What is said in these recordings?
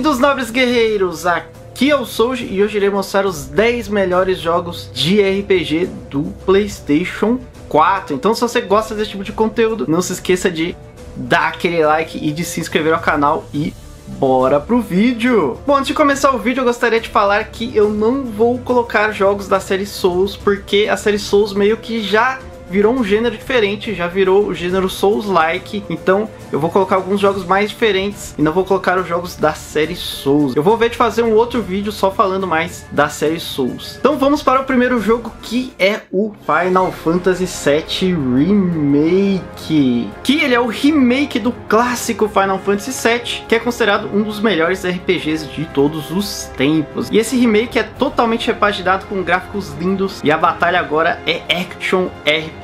Bem-vindos, nobres guerreiros! Aqui eu sou e hoje irei mostrar os 10 melhores jogos de RPG do PlayStation 4. Então, se você gosta desse tipo de conteúdo, não se esqueça de dar aquele like e de se inscrever ao canal e bora pro vídeo! Bom, antes de começar o vídeo eu gostaria de falar que eu não vou colocar jogos da série Souls, porque a série Souls meio que já virou um gênero diferente, já virou o gênero Souls-like, então eu vou colocar alguns jogos mais diferentes e não vou colocar os jogos da série Souls. Eu vou ver de fazer um outro vídeo só falando mais da série Souls. Então vamos para o primeiro jogo, que é o Final Fantasy VII Remake, que ele é o remake do clássico Final Fantasy VII, que é considerado um dos melhores RPGs de todos os tempos. E esse remake é totalmente repaginado com gráficos lindos e a batalha agora é Action RPG.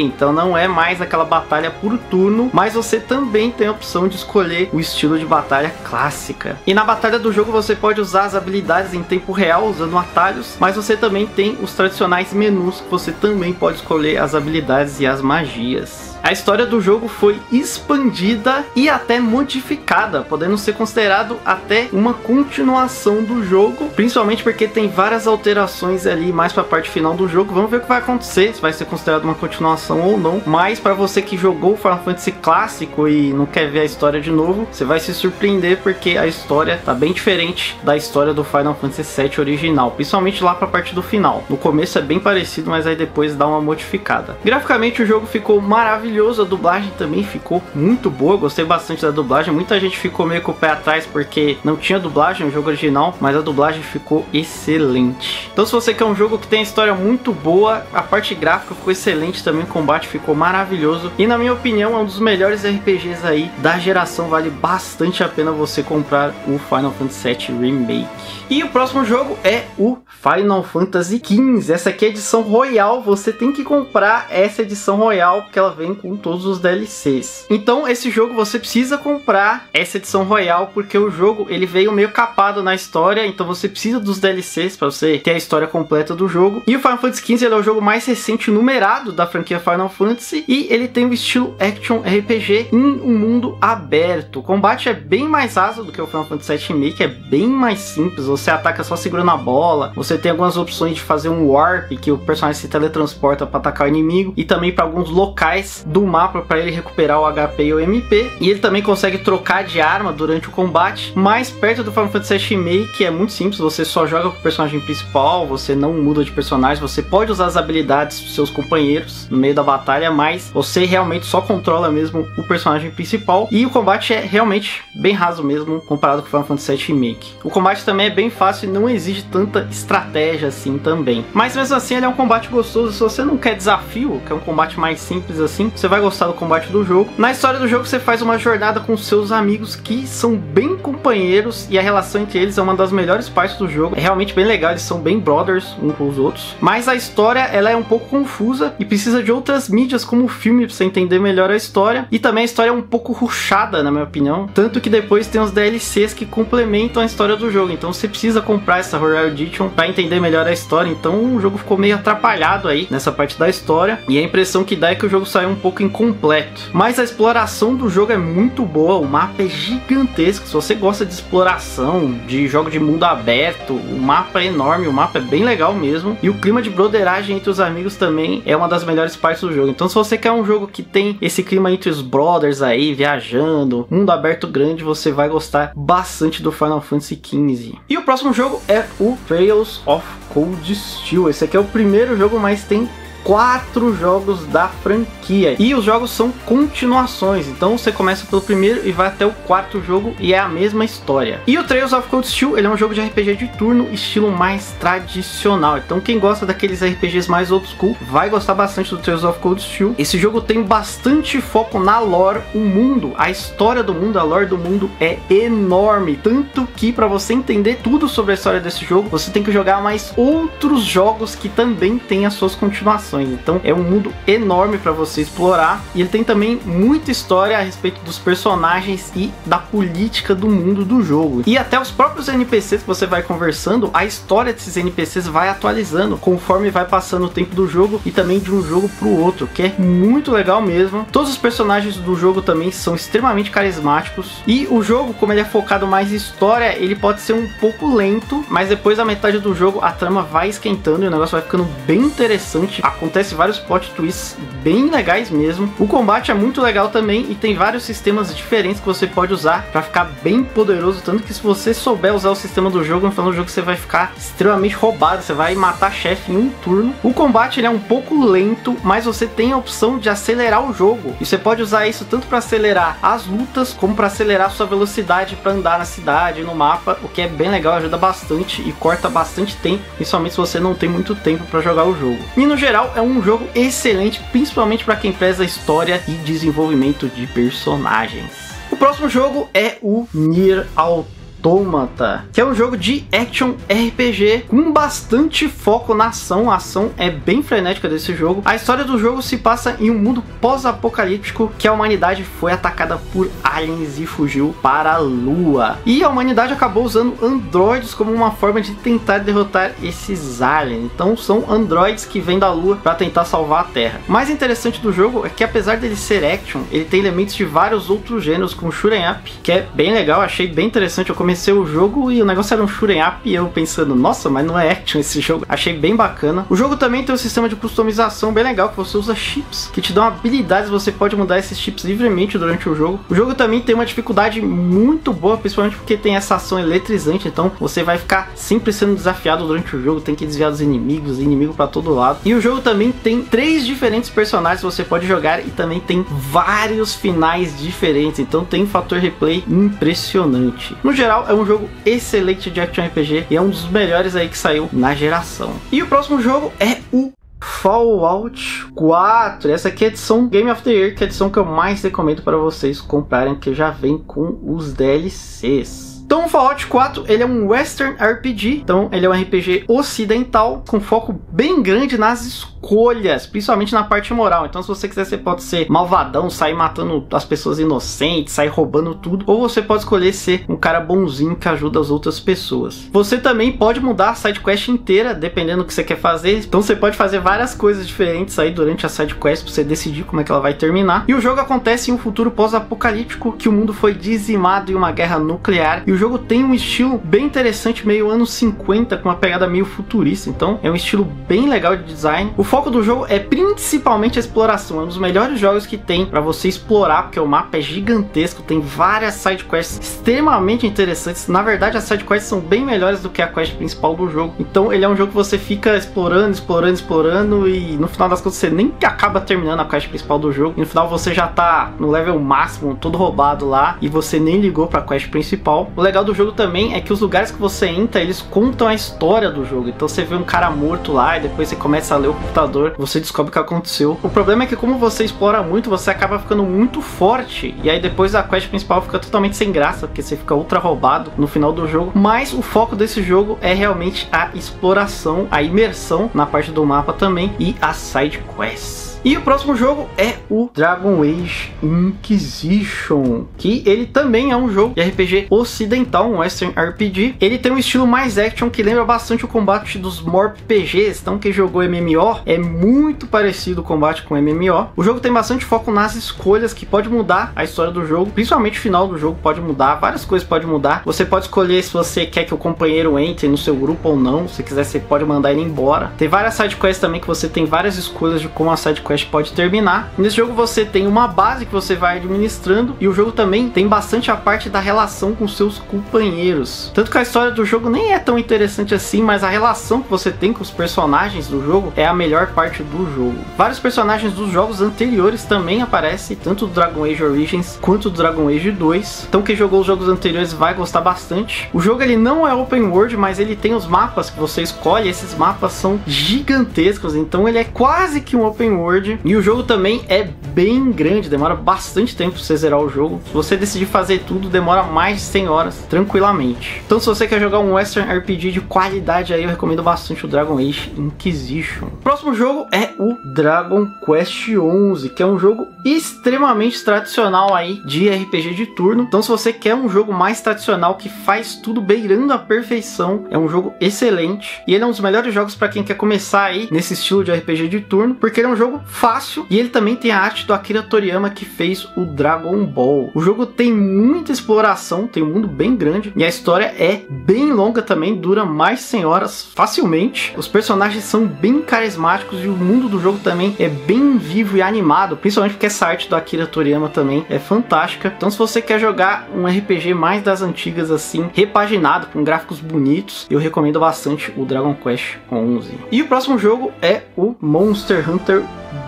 Então não é mais aquela batalha por turno, mas você também tem a opção de escolher o estilo de batalha clássica. E na batalha do jogo você pode usar as habilidades em tempo real usando atalhos, mas você também tem os tradicionais menus que você também pode escolher as habilidades e as magias. A história do jogo foi expandida e até modificada, podendo ser considerado até uma continuação do jogo, principalmente porque tem várias alterações ali mais para a parte final do jogo. Vamos ver o que vai acontecer, se vai ser considerado uma continuação ou não, mas para você que jogou o Final Fantasy clássico e não quer ver a história de novo, você vai se surpreender, porque a história tá bem diferente da história do Final Fantasy VII original, principalmente lá para a parte do final. No começo é bem parecido, mas aí depois dá uma modificada. Graficamente o jogo ficou maravilhoso. A dublagem também ficou muito boa, eu gostei bastante da dublagem. Muita gente ficou meio com o pé atrás porque não tinha dublagem no jogo original, mas a dublagem ficou excelente. Então, se você quer um jogo que tem história muito boa, a parte gráfica ficou excelente também, o combate ficou maravilhoso e, na minha opinião, é um dos melhores RPGs aí da geração. Vale bastante a pena você comprar o Final Fantasy VII Remake. E o próximo jogo é o Final Fantasy XV. Essa aqui é a edição Royal, você tem que comprar essa edição Royal porque ela vem com todos os DLCs. Então esse jogo você precisa comprar essa edição Royal, porque o jogo ele veio meio capado na história, então você precisa dos DLCs para você ter a história completa do jogo. E o Final Fantasy XV ele é o jogo mais recente numerado da franquia Final Fantasy e ele tem o estilo Action RPG em um mundo aberto. O combate é bem mais raso do que o Final Fantasy VII Remake, é bem mais simples, você ataca só segurando a bola, você tem algumas opções de fazer um warp, que o personagem se teletransporta para atacar o inimigo e também para alguns locais do mapa para ele recuperar o HP e o MP, e ele também consegue trocar de arma durante o combate. Mais perto do Final Fantasy VII Remake é muito simples, você só joga com o personagem principal, você não muda de personagem, você pode usar as habilidades dos seus companheiros no meio da batalha, mas você realmente só controla mesmo o personagem principal, e o combate é realmente bem raso mesmo comparado com o Final Fantasy VII Remake. O combate também é bem fácil e não exige tanta estratégia assim também, mas mesmo assim ele é um combate gostoso. Se você não quer desafio, quer um combate mais simples assim, você vai gostar do combate do jogo. Na história do jogo você faz uma jornada com seus amigos, que são bem companheiros, e a relação entre eles é uma das melhores partes do jogo, é realmente bem legal, eles são bem brothers uns com os outros. Mas a história ela é um pouco confusa e precisa de outras mídias como o filme para você entender melhor a história, e também a história é um pouco rushada na minha opinião, tanto que depois tem os DLCs que complementam a história do jogo, então você precisa comprar essa Royal Edition para entender melhor a história. Então o jogo ficou meio atrapalhado aí nessa parte da história, e a impressão que dá é que o jogo saiu um pouco incompleto, mas a exploração do jogo é muito boa, o mapa é gigantesco. Se você gosta de exploração, de jogo de mundo aberto, o mapa é enorme, o mapa é bem legal mesmo, e o clima de broderagem entre os amigos também é uma das melhores partes do jogo. Então se você quer um jogo que tem esse clima entre os brothers aí, viajando, mundo aberto grande, você vai gostar bastante do Final Fantasy XV. E o próximo jogo é o Trails of Cold Steel. Esse aqui é o primeiro jogo, mas tem 4 jogos da franquia e os jogos são continuações, então você começa pelo primeiro e vai até o 4º jogo e é a mesma história. E o Trails of Cold Steel ele é um jogo de RPG de turno, estilo mais tradicional, então quem gosta daqueles RPGs mais old school vai gostar bastante do Trails of Cold Steel. Esse jogo tem bastante foco na lore, o mundo, a história do mundo, a lore do mundo é enorme, tanto que para você entender tudo sobre a história desse jogo, você tem que jogar mais outros jogos que também têm as suas continuações. informações. Então é um mundo enorme para você explorar. E ele tem também muita história a respeito dos personagens e da política do mundo do jogo. E até os próprios NPCs que você vai conversando, a história desses NPCs vai atualizando conforme vai passando o tempo do jogo e também de um jogo para o outro, que é muito legal mesmo. Todos os personagens do jogo também são extremamente carismáticos. E o jogo, como ele é focado mais em história, ele pode ser um pouco lento, mas depois da metade do jogo a trama vai esquentando e o negócio vai ficando bem interessante. Acontece vários plot twists bem legais mesmo. O combate é muito legal também e tem vários sistemas diferentes que você pode usar para ficar bem poderoso, tanto que se você souber usar o sistema do jogo, no final do jogo você vai ficar extremamente roubado, você vai matar chefe em um turno. O combate ele é um pouco lento, mas você tem a opção de acelerar o jogo e você pode usar isso tanto para acelerar as lutas como para acelerar a sua velocidade para andar na cidade, no mapa, o que é bem legal, ajuda bastante e corta bastante tempo, principalmente se você não tem muito tempo para jogar o jogo. E no geral é um jogo excelente, principalmente para quem preza história e desenvolvimento de personagens. O próximo jogo é o NieR Automata, que é um jogo de action RPG com bastante foco na ação. A ação é bem frenética desse jogo. A história do jogo se passa em um mundo pós-apocalíptico que a humanidade foi atacada por aliens e fugiu para a lua. E a humanidade acabou usando androides como uma forma de tentar derrotar esses aliens. Então são androides que vêm da lua para tentar salvar a Terra. O mais interessante do jogo é que, apesar dele ser action, ele tem elementos de vários outros gêneros, como Shoot'em Up, que é bem legal, achei bem interessante. Eu comecei o jogo e o negócio era um shoot'em up e eu pensando, nossa, mas não é action esse jogo. Achei bem bacana. O jogo também tem um sistema de customização bem legal, que você usa chips que te dão habilidades, você pode mudar esses chips livremente durante o jogo. O jogo também tem uma dificuldade muito boa, principalmente porque tem essa ação eletrizante, então você vai ficar sempre sendo desafiado durante o jogo, tem que desviar dos inimigos, inimigo pra todo lado. E o jogo também tem 3 diferentes personagens que você pode jogar e também tem vários finais diferentes, então tem um fator replay impressionante. No geral é um jogo excelente de action RPG e é um dos melhores aí que saiu na geração. E o próximo jogo é o Fallout 4. Essa aqui é a edição Game of the Year, que é a edição que eu mais recomendo para vocês comprarem, que já vem com os DLCs. Então o Fallout 4 ele é um Western RPG, então ele é um RPG ocidental com foco bem grande nas escolhas, principalmente na parte moral. Então se você quiser, você pode ser malvadão, sair matando as pessoas inocentes, sair roubando tudo, ou você pode escolher ser um cara bonzinho que ajuda as outras pessoas. Você também pode mudar a sidequest inteira, dependendo do que você quer fazer. Então você pode fazer várias coisas diferentes aí durante a sidequest para você decidir como é que ela vai terminar. E o jogo acontece em um futuro pós-apocalíptico, que o mundo foi dizimado em uma guerra nuclear. E o jogo tem um estilo bem interessante, meio anos 50, com uma pegada meio futurista, então é um estilo bem legal de design. O foco do jogo é principalmente a exploração, é um dos melhores jogos que tem para você explorar, porque o mapa é gigantesco, tem várias sidequests extremamente interessantes. Na verdade, as sidequests são bem melhores do que a quest principal do jogo, então ele é um jogo que você fica explorando, explorando, explorando, e no final das contas você nem acaba terminando a quest principal do jogo, e no final você já tá no level máximo, todo roubado lá, e você nem ligou pra quest principal. O legal do jogo também é que os lugares que você entra, eles contam a história do jogo. Então você vê um cara morto lá e depois você começa a ler o computador, você descobre o que aconteceu. O problema é que, como você explora muito, você acaba ficando muito forte, e aí depois a quest principal fica totalmente sem graça, porque você fica ultra roubado no final do jogo. Mas o foco desse jogo é realmente a exploração, a imersão na parte do mapa também e as side quests. E o próximo jogo é o Dragon Age Inquisition, que ele também é um jogo de RPG ocidental, um Western RPG. Ele tem um estilo mais action que lembra bastante o combate dos MMORPGs, então quem jogou MMO é muito parecido o combate com MMO. O jogo tem bastante foco nas escolhas, que pode mudar a história do jogo, principalmente o final do jogo pode mudar, várias coisas podem mudar. Você pode escolher se você quer que o companheiro entre no seu grupo ou não, se quiser você pode mandar ele embora. Tem várias sidequests também, que você tem várias escolhas de como a sidequest pode terminar. Nesse jogo você tem uma base que você vai administrando, e o jogo também tem bastante a parte da relação com seus companheiros. Tanto que a história do jogo nem é tão interessante assim, mas a relação que você tem com os personagens do jogo é a melhor parte do jogo. Vários personagens dos jogos anteriores também aparecem, tanto do Dragon Age Origins quanto do Dragon Age 2. Então quem jogou os jogos anteriores vai gostar bastante. O jogo ele não é open world, mas ele tem os mapas que você escolhe, esses mapas são gigantescos, então ele é quase que um open world, Sword. E o jogo também é bem grande, demora bastante tempo pra você zerar o jogo. Se você decidir fazer tudo, demora mais de 100 horas, tranquilamente. Então se você quer jogar um Western RPG de qualidade, aí eu recomendo bastante o Dragon Age Inquisition. O próximo jogo é o Dragon Quest XI, que é um jogo extremamente tradicional aí de RPG de turno. Então se você quer um jogo mais tradicional, que faz tudo beirando a perfeição, é um jogo excelente. E ele é um dos melhores jogos para quem quer começar aí nesse estilo de RPG de turno, porque ele é um jogo fácil e ele também tem a arte do Akira Toriyama, que fez o Dragon Ball. O jogo tem muita exploração, tem um mundo bem grande e a história é bem longa também, dura mais de 100 horas facilmente. Os personagens são bem carismáticos e o mundo do jogo também é bem vivo e animado, principalmente porque essa arte do Akira Toriyama também é fantástica. Então se você quer jogar um RPG mais das antigas assim, repaginado, com gráficos bonitos, eu recomendo bastante o Dragon Quest XI. E o próximo jogo é o Monster Hunter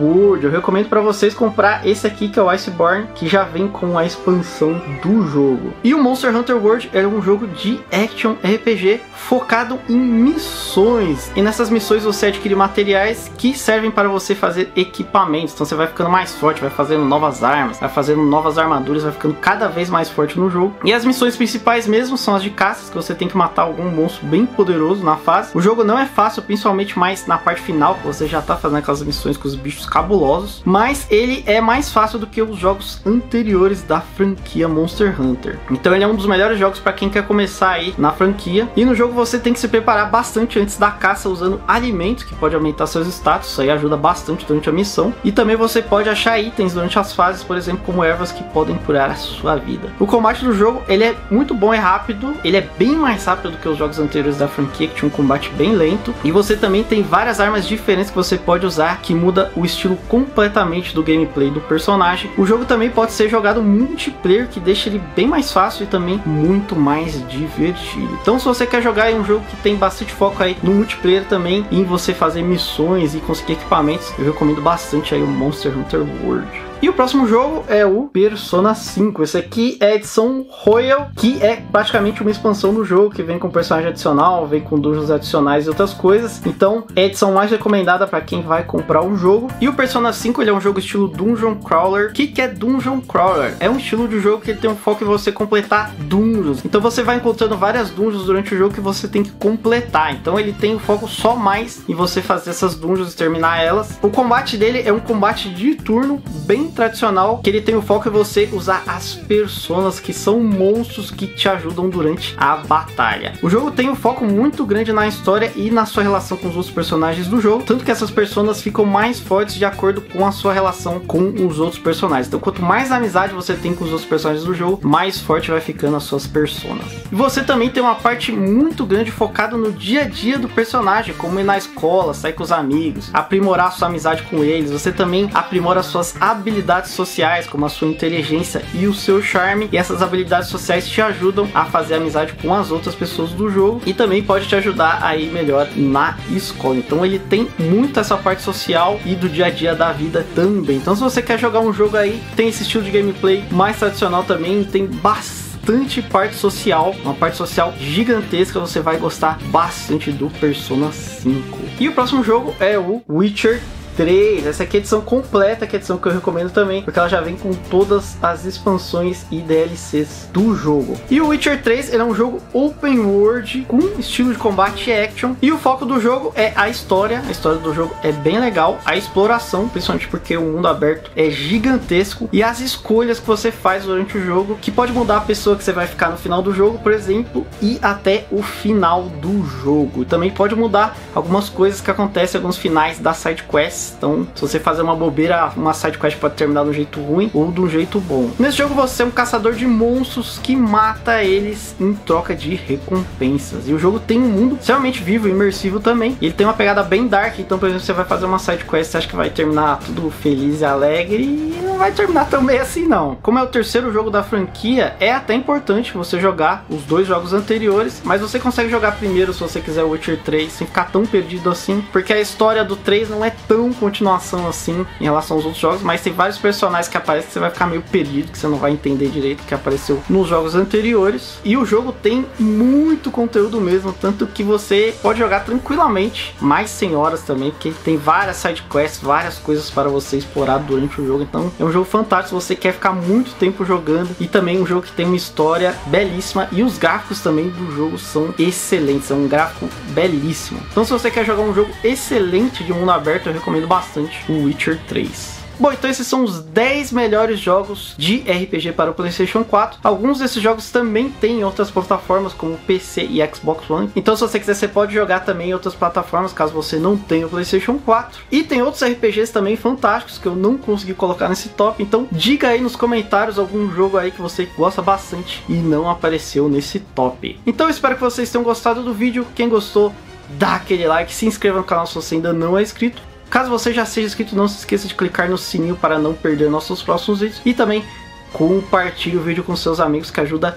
World. Eu recomendo para vocês comprar esse aqui, que é o Iceborne, que já vem com a expansão do jogo. E o Monster Hunter World é um jogo de action RPG focado em missões, e nessas missões você adquire materiais que servem para você fazer equipamentos. Então você vai ficando mais forte, vai fazendo novas armas, vai fazendo novas armaduras, vai ficando cada vez mais forte no jogo. E as missões principais mesmo são as de caças, que você tem que matar algum monstro bem poderoso na fase. O jogo não é fácil, principalmente mais na parte final, que você já tá fazendo aquelas missões com os bichos cabulosos, mas ele é mais fácil do que os jogos anteriores da franquia Monster Hunter. Então ele é um dos melhores jogos para quem quer começar aí na franquia. E no jogo você tem que se preparar bastante antes da caça, usando alimentos, que pode aumentar seus status, isso aí ajuda bastante durante a missão. E também você pode achar itens durante as fases, por exemplo, como ervas, que podem curar a sua vida. O combate do jogo, ele é muito bom e rápido, ele é bem mais rápido do que os jogos anteriores da franquia, que tinha um combate bem lento. E você também tem várias armas diferentes que você pode usar, que muda o estilo completamente do gameplay do personagem. O jogo também pode ser jogado multiplayer, que deixa ele bem mais fácil e também muito mais divertido. Então se você quer jogar um jogo que tem bastante foco aí no multiplayer também, em você fazer missões e conseguir equipamentos, eu recomendo bastante aí o Monster Hunter World. E o próximo jogo é o Persona 5. Esse aqui é a edição Royal, que é praticamente uma expansão do jogo, que vem com personagem adicional, vem com dungeons adicionais e outras coisas. Então é a edição mais recomendada para quem vai comprar o jogo. E o Persona 5, ele é um jogo estilo Dungeon Crawler. O que é Dungeon Crawler? É um estilo de jogo que ele tem um foco em você completar dungeons. Então você vai encontrando várias dungeons durante o jogo que você tem que completar. Então ele tem um foco só mais em você fazer essas dungeons e terminar elas. O combate dele é um combate de turno bem tradicional, que ele tem o foco em você usar as personas, que são monstros que te ajudam durante a batalha. O jogo tem um foco muito grande na história e na sua relação com os outros personagens do jogo, tanto que essas personas ficam mais fortes de acordo com a sua relação com os outros personagens. Então quanto mais amizade você tem com os outros personagens do jogo, mais forte vai ficando as suas personas. E você também tem uma parte muito grande focada no dia a dia do personagem, como ir na escola, sair com os amigos, aprimorar a sua amizade com eles. Você também aprimora suas habilidades sociais, como a sua inteligência e o seu charme, e essas habilidades sociais te ajudam a fazer amizade com as outras pessoas do jogo, e também pode te ajudar a ir melhor na escola. Então ele tem muito essa parte social e do dia a dia da vida também. Então se você quer jogar um jogo aí, tem esse estilo de gameplay mais tradicional também, tem bastante parte social, uma parte social gigantesca, você vai gostar bastante do Persona 5. E o próximo jogo é o Witcher 3. Essa aqui é a edição completa, que é a edição que eu recomendo também, porque ela já vem com todas as expansões e DLCs do jogo. E o Witcher 3, ele é um jogo open world, com estilo de combate e action, e o foco do jogo é a história. A história do jogo é bem legal, a exploração, principalmente porque o mundo aberto é gigantesco, e as escolhas que você faz durante o jogo, que pode mudar a pessoa que você vai ficar no final do jogo, por exemplo, e até o final do jogo. Também pode mudar algumas coisas que acontecem, alguns finais da side quest. Então se você fazer uma bobeira, uma sidequest pode terminar de um jeito ruim ou de um jeito bom. Nesse jogo você é um caçador de monstros que mata eles em troca de recompensas. E o jogo tem um mundo realmente vivo e imersivo também. Ele tem uma pegada bem dark, então por exemplo você vai fazer uma sidequest, você acha que vai terminar tudo feliz e alegre, e não vai terminar tão bem assim não. Como é o terceiro jogo da franquia, é até importante você jogar os dois jogos anteriores, mas você consegue jogar primeiro se você quiser o Witcher 3 sem ficar tão perdido assim, porque a história do 3 não é tão continuação assim em relação aos outros jogos, mas tem vários personagens que aparecem que você vai ficar meio perdido, que você não vai entender direito o que apareceu nos jogos anteriores. E o jogo tem muito conteúdo mesmo, tanto que você pode jogar tranquilamente, mais sem horas também, porque tem várias sidequests, várias coisas para você explorar durante o jogo. Então é um jogo fantástico, você quer ficar muito tempo jogando, e também um jogo que tem uma história belíssima, e os gráficos também do jogo são excelentes, é um gráfico belíssimo. Então se você quer jogar um jogo excelente de mundo aberto, eu recomendo bastante o Witcher 3. Bom, então esses são os 10 melhores jogos de RPG para o PlayStation 4. Alguns desses jogos também tem em outras plataformas, como PC e Xbox One. Então se você quiser, você pode jogar também em outras plataformas, caso você não tenha o PlayStation 4. E tem outros RPGs também fantásticos que eu não consegui colocar nesse top. Então diga aí nos comentários algum jogo aí que você gosta bastante e não apareceu nesse top. Então eu espero que vocês tenham gostado do vídeo. Quem gostou, dá aquele like, se inscreva no canal se você ainda não é inscrito. Caso você já seja inscrito, não se esqueça de clicar no sininho para não perder nossos próximos vídeos. E também compartilhe o vídeo com seus amigos, que ajuda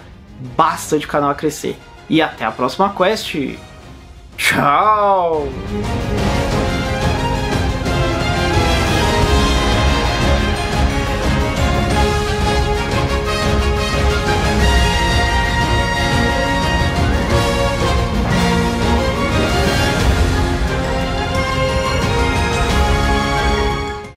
bastante o canal a crescer. E até a próxima quest. Tchau!